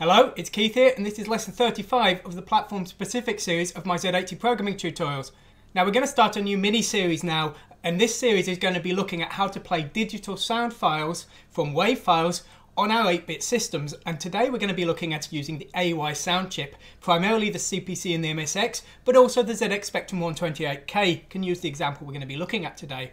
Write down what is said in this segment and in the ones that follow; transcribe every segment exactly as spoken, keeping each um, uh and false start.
Hello, it's Keith here, and this is lesson thirty-five of the platform-specific series of my Z eighty programming tutorials. Now we're going to start a new mini-series now, and this series is going to be looking at how to play digital sound files from WAV files on our eight bit systems, and today we're going to be looking at using the A Y sound chip, primarily the C P C and the M S X, but also the Z X Spectrum one twenty-eight K can use the example we're going to be looking at today.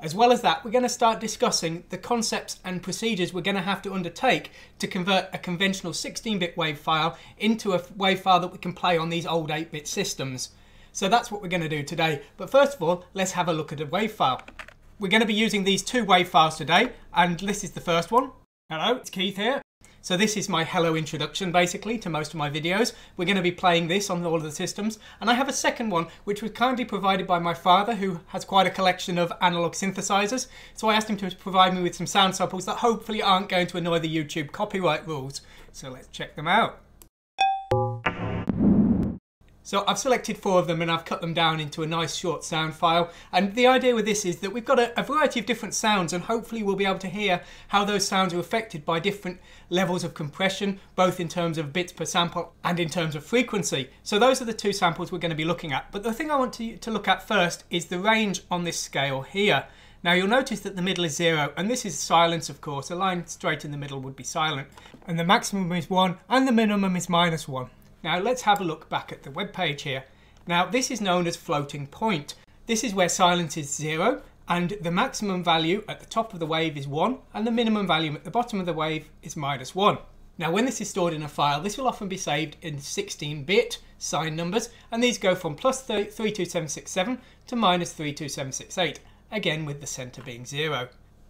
As well as that, we're going to start discussing the concepts and procedures we're going to have to undertake to convert a conventional sixteen bit WAV file into a WAV file that we can play on these old eight bit systems. So that's what we're going to do today. But first of all, let's have a look at a WAV file. We're going to be using these two WAV files today, and this is the first one. Hello, it's Keith here. So this is my hello introduction basically to most of my videos. We're going to be playing this on all of the systems, and I have a second one which was kindly provided by my father, who has quite a collection of analog synthesizers, so I asked him to provide me with some sound samples that hopefully aren't going to annoy the YouTube copyright rules. So let's check them out. So I've selected four of them and I've cut them down into a nice short sound file, and the idea with this is that we've got a, a variety of different sounds, and hopefully we'll be able to hear how those sounds are affected by different levels of compression, both in terms of bits per sample and in terms of frequency. So those are the two samples we're going to be looking at, but the thing I want to, to look at first is the range on this scale here. Now you'll notice that the middle is zero, and this is silence of course. A line straight in the middle would be silent, and the maximum is one and the minimum is minus one. Now let's have a look back at the web page here. Now this is known as floating point. This is where silence is zero and the maximum value at the top of the wave is one and the minimum value at the bottom of the wave is minus one. Now when this is stored in a file, this will often be saved in sixteen bit sign numbers, and these go from plus three two seven six seven to minus three two seven six eight, again with the center being zero.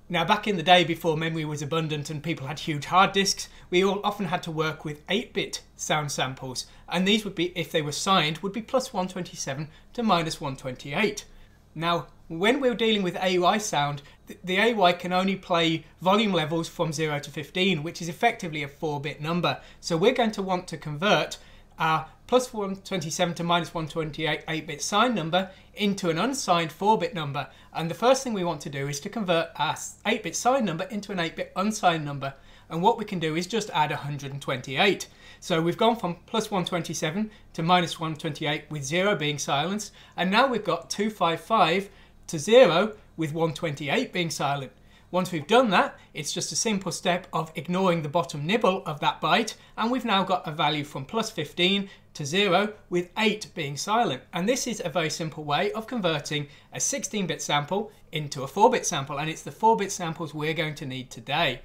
Now back in the day before memory was abundant and people had huge hard disks, we all often had to work with eight bit sound samples, and these would be, if they were signed, would be plus one twenty-seven to minus one twenty-eight. Now when we're dealing with A Y sound, the A Y can only play volume levels from zero to fifteen, which is effectively a four bit number, so we're going to want to convert our plus one twenty-seven to minus one twenty-eight eight bit signed number into an unsigned four bit number, and the first thing we want to do is to convert our eight bit signed number into an eight bit unsigned number, and what we can do is just add one hundred twenty-eight. So we've gone from plus one twenty-seven to minus one twenty-eight with zero being silence, and now we've got two fifty-five to zero with one twenty-eight being silent. Once we've done that, it's just a simple step of ignoring the bottom nibble of that byte, and we've now got a value from plus fifteen to zero with eight being silent. And this is a very simple way of converting a sixteen bit sample into a four bit sample, and it's the four bit samples we're going to need today.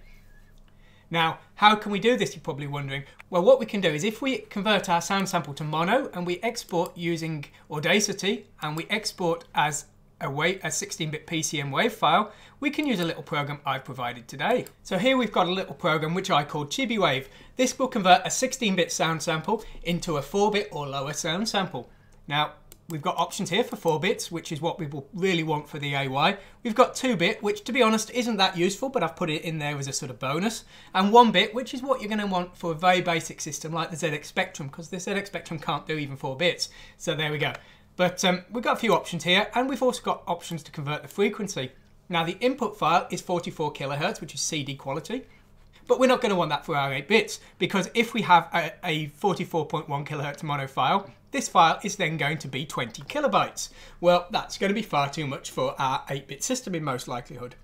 Now, how can we do this, you're probably wondering. Well, what we can do is if we convert our sound sample to mono and we export using Audacity and we export as a sixteen bit P C M WAV file, we can use a little program I've provided today. So here we've got a little program which I call ChibiWave. This will convert a sixteen bit sound sample into a four bit or lower sound sample. Now we've got options here for four bits, which is what we will really want for the A Y. We've got two bit, which to be honest isn't that useful, but I've put it in there as a sort of bonus, and one bit, which is what you're going to want for a very basic system like the Z X Spectrum, because the Z X Spectrum can't do even four bits. So there we go. But um, we've got a few options here, and we've also got options to convert the frequency. Now the input file is forty-four kilohertz, which is C D quality, but we're not going to want that for our eight bits, because if we have a, a forty-four point one kilohertz mono file, this file is then going to be twenty kilobytes. Well, that's going to be far too much for our eight bit system in most likelihood.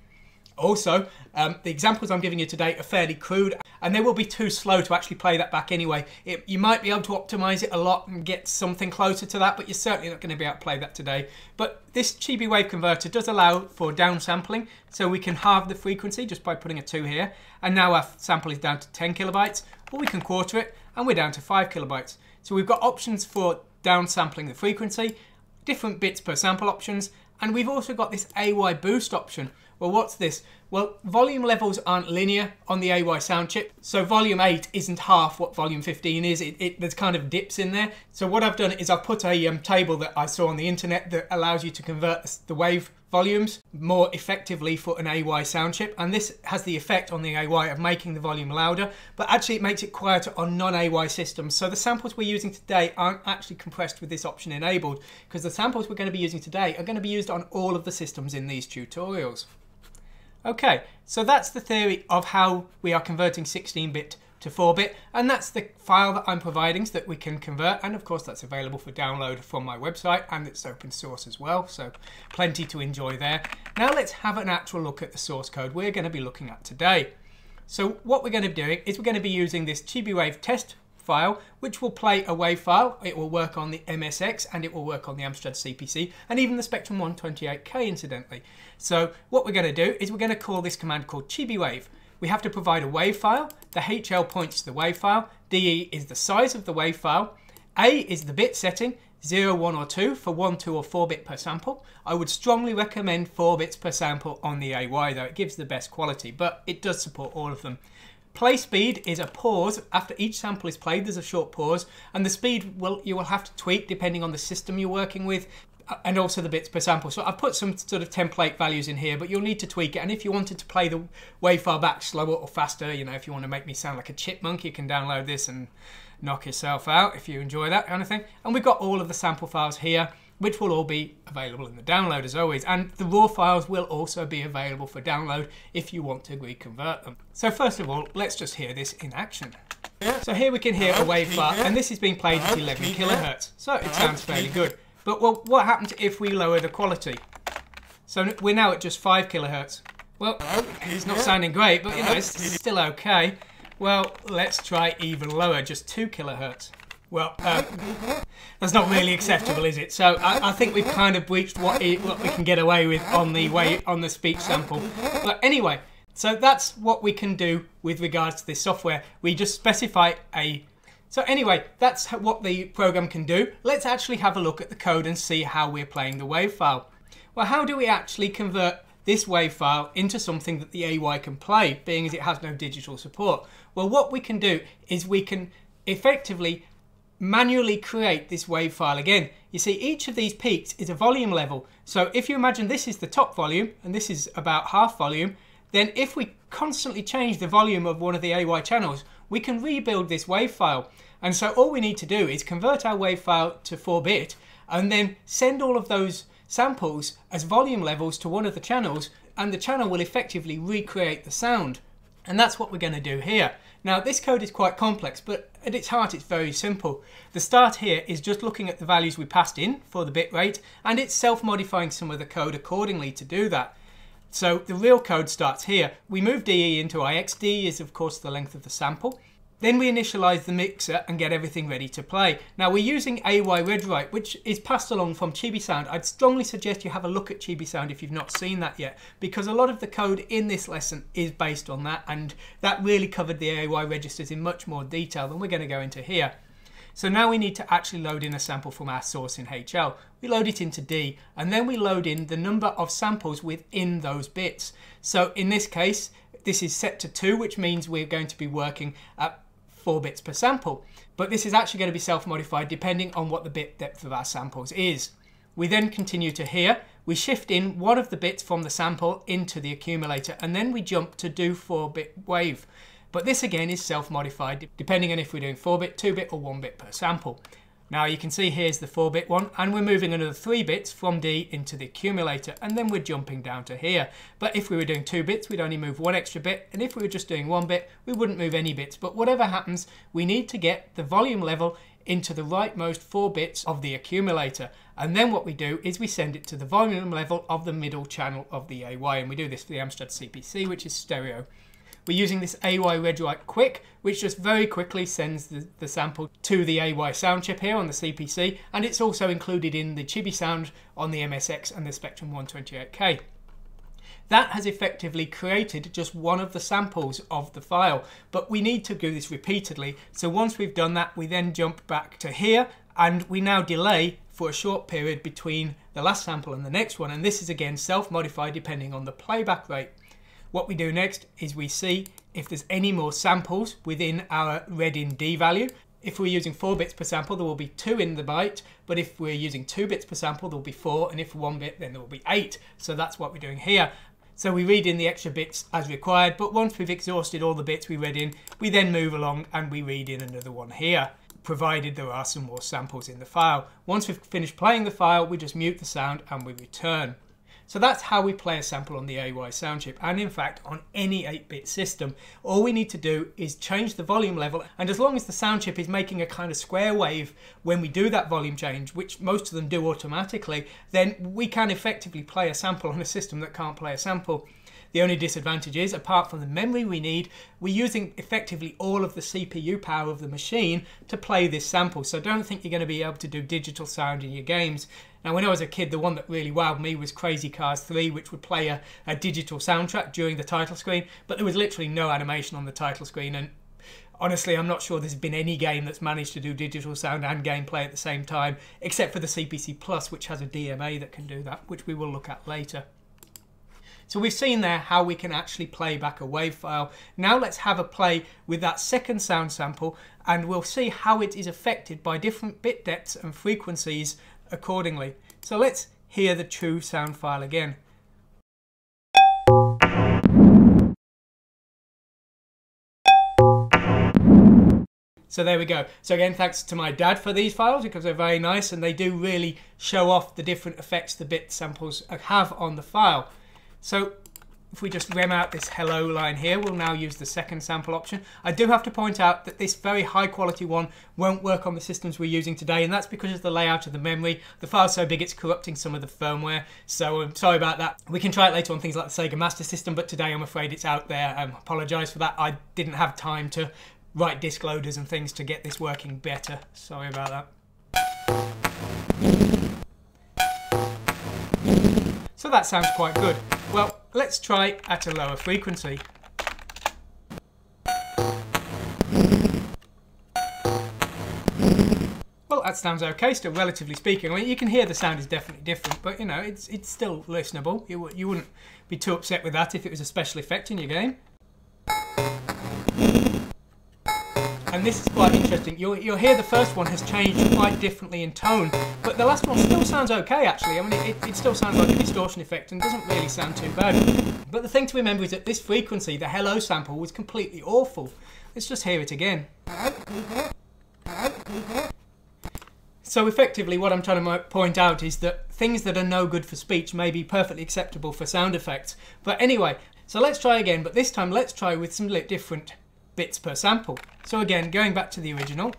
Also, um, the examples I'm giving you today are fairly crude, and they will be too slow to actually play that back anyway. It, you might be able to optimize it a lot and get something closer to that, but you're certainly not going to be able to play that today. But this ChibiWave converter does allow for downsampling, so we can halve the frequency just by putting a two here. And now our sample is down to ten kilobytes, or we can quarter it, and we're down to five kilobytes. So we've got options for downsampling the frequency, different bits per sample options, and we've also got this A Y boost option. Well, what's this? Well, volume levels aren't linear on the A Y sound chip, so volume eight isn't half what volume fifteen is. It, it, there's kind of dips in there. So what I've done is I've put a um, table that I saw on the internet that allows you to convert the WAV volumes more effectively for an A Y sound chip, and this has the effect on the A Y of making the volume louder, but actually it makes it quieter on non-A Y systems. So the samples we're using today aren't actually compressed with this option enabled, because the samples we're going to be using today are going to be used on all of the systems in these tutorials. Okay, so that's the theory of how we are converting sixteen bit to four bit, and that's the file that I'm providing so that we can convert, and of course that's available for download from my website, and it's open source as well, so plenty to enjoy there. Now let's have an actual look at the source code we're going to be looking at today. So what we're going to be doing is we're going to be using this ChibiWave test file, which will play a WAV file. It will work on the M S X and it will work on the Amstrad C P C and even the Spectrum one twenty-eight K incidentally. So what we're going to do is we're going to call this command called ChibiWave. We have to provide a WAV file. The H L points to the WAV file. D E is the size of the WAV file. A is the bit setting, zero, one or two for one, two or four bit per sample. I would strongly recommend four bits per sample on the A Y though. It gives the best quality, but it does support all of them. Play speed is a pause. After each sample is played, there's a short pause, and the speed will you will have to tweak depending on the system you're working with, and also the bits per sample. So I've put some sort of template values in here, but you'll need to tweak it. And if you wanted to play the WAV file back slower or faster, you know, if you want to make me sound like a chipmunk, you can download this and knock yourself out if you enjoy that kind of thing. And we've got all of the sample files here, which will all be available in the download as always, and the raw files will also be available for download if you want to reconvert them. So first of all, let's just hear this in action. So here we can hear a WAV file, and this is being played at eleven kilohertz, so it sounds fairly good. But well, what happens if we lower the quality? So we're now at just five kilohertz. Well, it's not sounding great, but you know, it's still okay. Well, let's try even lower, just two kilohertz. Well, uh, that's not really acceptable, is it? So I, I think we've kind of breached what, it, what we can get away with on the way on the speech sample. But anyway, so that's what we can do with regards to this software. We just specify a. So anyway, that's what the program can do. Let's actually have a look at the code and see how we're playing the WAV file. Well, how do we actually convert this WAV file into something that the A Y can play, being as it has no digital support? Well, what we can do is we can effectively manually create this WAV file again. You see, each of these peaks is a volume level. So if you imagine this is the top volume and this is about half volume, then if we constantly change the volume of one of the A Y channels, we can rebuild this WAV file. And so all we need to do is convert our WAV file to four bit and then send all of those samples as volume levels to one of the channels, and the channel will effectively recreate the sound. And that's what we're going to do here. Now this code is quite complex, but at its heart it's very simple. The start here is just looking at the values we passed in for the bit rate, and it's self-modifying some of the code accordingly to do that. So the real code starts here. We move D E into I X. D E is of course the length of the sample. Then we initialize the mixer and get everything ready to play. Now we're using A Y Red Write, which is passed along from ChibiSound. I'd strongly suggest you have a look at ChibiSound if you've not seen that yet, because a lot of the code in this lesson is based on that, and that really covered the A Y registers in much more detail than we're going to go into here. So now we need to actually load in a sample from our source in H L. We load it into D, and then we load in the number of samples within those bits. So in this case, this is set to two, which means we're going to be working at four bits per sample, but this is actually going to be self-modified depending on what the bit depth of our samples is. We then continue to here, we shift in one of the bits from the sample into the accumulator, and then we jump to do four bit WAV. But this again is self-modified depending on if we're doing four bit, two bit or one bit per sample. Now you can see here's the four bit one, and we're moving another three bits from D into the accumulator, and then we're jumping down to here. But if we were doing two bits, we'd only move one extra bit, and if we were just doing one bit, we wouldn't move any bits. But whatever happens, we need to get the volume level into the rightmost four bits of the accumulator, and then what we do is we send it to the volume level of the middle channel of the A Y, and we do this for the Amstrad C P C, which is stereo. We're using this A Y RedWrite Quick, which just very quickly sends the, the sample to the A Y sound chip here on the C P C, and it's also included in the ChibiSound on the M S X and the Spectrum one twenty-eight K. That has effectively created just one of the samples of the file, but we need to do this repeatedly. So once we've done that, we then jump back to here, and we now delay for a short period between the last sample and the next one, and this is again self-modified depending on the playback rate. What we do next is we see if there's any more samples within our red in D value. If we're using four bits per sample, there will be two in the byte, but if we're using two bits per sample, there'll be four, and if one bit, then there will be eight. So that's what we're doing here. So we read in the extra bits as required, but once we've exhausted all the bits we read in, we then move along and we read in another one here, provided there are some more samples in the file. Once we've finished playing the file, we just mute the sound and we return. So that's how we play a sample on the A Y sound chip, and in fact on any eight bit system. All we need to do is change the volume level, and as long as the sound chip is making a kind of square wave when we do that volume change, which most of them do automatically, then we can effectively play a sample on a system that can't play a sample. The only disadvantage is, apart from the memory we need, we're using effectively all of the C P U power of the machine to play this sample. So don't think you're going to be able to do digital sound in your games. Now, when I was a kid, the one that really wowed me was Crazy Cars three, which would play a, a digital soundtrack during the title screen, but there was literally no animation on the title screen. And honestly, I'm not sure there's been any game that's managed to do digital sound and gameplay at the same time, except for the C P C Plus, which has a D M A that can do that, which we will look at later. So we've seen there how we can actually play back a WAV file. Now let's have a play with that second sound sample, and we'll see how it is affected by different bit depths and frequencies accordingly. So let's hear the true sound file again. So there we go. So again, thanks to my dad for these files, because they're very nice and they do really show off the different effects the bit samples have on the file. So if we just rem out this hello line here, we'll now use the second sample option. I do have to point out that this very high quality one won't work on the systems we're using today, and that's because of the layout of the memory. The file's so big it's corrupting some of the firmware, so I'm sorry about that. We can try it later on things like the Sega Master System, but today I'm afraid it's out there. I um, apologise for that. I didn't have time to write disk loaders and things to get this working better. Sorry about that. So that sounds quite good. Well, let's try at a lower frequency. Well, that sounds okay still, relatively speaking. I mean, you can hear the sound is definitely different, but you know, it's it's still listenable. You, you wouldn't be too upset with that if it was a special effect in your game. And this is quite interesting. You'll, you'll hear the first one has changed quite differently in tone, but the last one still sounds okay actually. I mean, it, it still sounds like a distortion effect and doesn't really sound too bad. But the thing to remember is that this frequency, the hello sample, was completely awful. Let's just hear it again. So effectively what I'm trying to point out is that things that are no good for speech may be perfectly acceptable for sound effects. But anyway, so let's try again, but this time let's try with some different bits per sample. So again, going back to the original.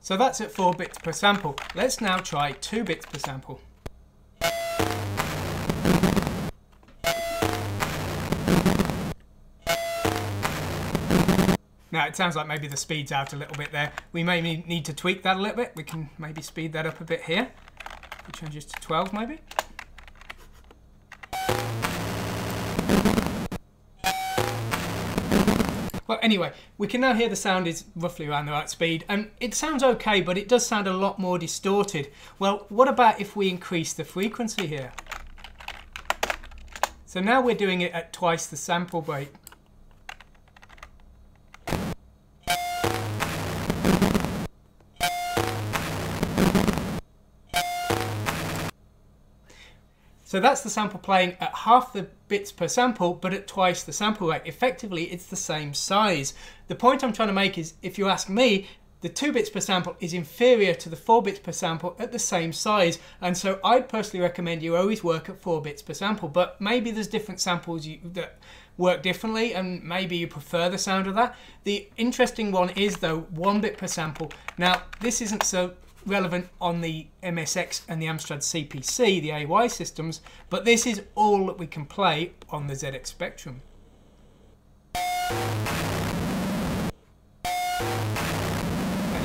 So that's at four bits per sample. Let's now try two bits per sample. Now it sounds like maybe the speed's out a little bit there. We may need to tweak that a little bit. We can maybe speed that up a bit here. We'll change this to twelve maybe. Well, anyway, we can now hear the sound is roughly around the right speed, and it sounds okay, but it does sound a lot more distorted. Well, what about if we increase the frequency here? So now we're doing it at twice the sample rate. So that's the sample playing at half the bits per sample, but at twice the sample rate. Effectively, it's the same size. The point I'm trying to make is, if you ask me, the two bits per sample is inferior to the four bits per sample at the same size. And so I'd personally recommend you always work at four bits per sample, but maybe there's different samples you, that work differently, and maybe you prefer the sound of that. The interesting one is, though, one bit per sample. Now, this isn't so relevant on the M S X and the Amstrad C P C, the A Y systems, but this is all that we can play on the Z X Spectrum. And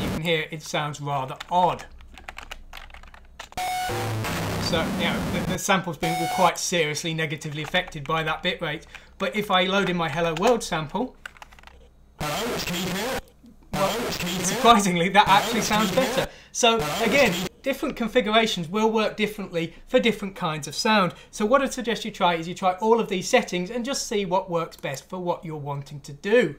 you can hear it sounds rather odd. So, you know, the, the sample's been quite seriously negatively affected by that bit rate. But if I load in my Hello World sample, hello, it's Keith here. Well, surprisingly, that actually sounds better. So again, different configurations will work differently for different kinds of sound. So what I'd suggest you try is you try all of these settings and just see what works best for what you're wanting to do.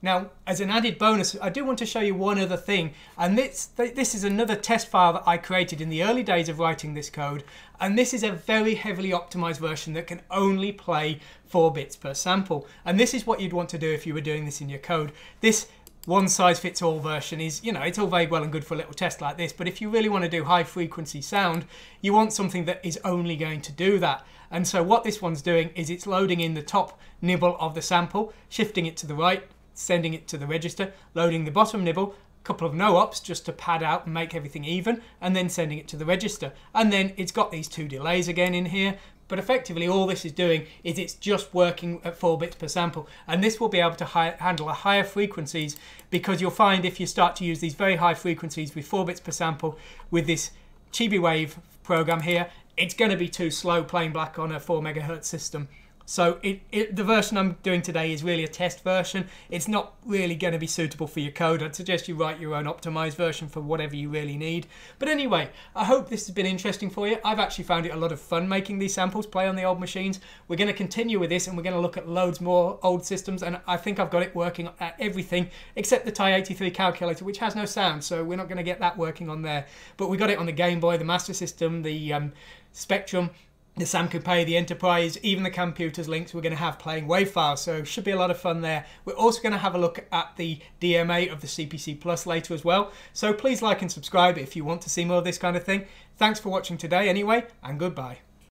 Now, as an added bonus, I do want to show you one other thing, and this, this is another test file that I created in the early days of writing this code, and this is a very heavily optimized version that can only play four bits per sample. And this is what you'd want to do if you were doing this in your code. This one-size-fits-all version is, you know, it's all very well and good for a little test like this, but if you really want to do high-frequency sound, you want something that is only going to do that. And so what this one's doing is it's loading in the top nibble of the sample, shifting it to the right, sending it to the register, loading the bottom nibble, a couple of no-ops just to pad out and make everything even, and then sending it to the register. And then it's got these two delays again in here. But effectively all this is doing is it's just working at four bits per sample, and this will be able to handle higher frequencies, because you'll find if you start to use these very high frequencies with four bits per sample with this ChibiWave program here, it's going to be too slow plain black on a four megahertz system. So it, it, the version I'm doing today is really a test version. It's not really going to be suitable for your code. I'd suggest you write your own optimized version for whatever you really need. But anyway, I hope this has been interesting for you. I've actually found it a lot of fun making these samples, play on the old machines. We're going to continue with this, and we're going to look at loads more old systems, and I think I've got it working at everything except the T I eighty-three calculator, which has no sound, so we're not going to get that working on there. But we got it on the Game Boy, the Master System, the um, Spectrum, the SAM Coupe, the Enterprise, even the computers links we're going to have playing wave files, so should be a lot of fun there. We're also going to have a look at the D M A of the C P C Plus later as well, so please like and subscribe if you want to see more of this kind of thing. Thanks for watching today anyway, and goodbye.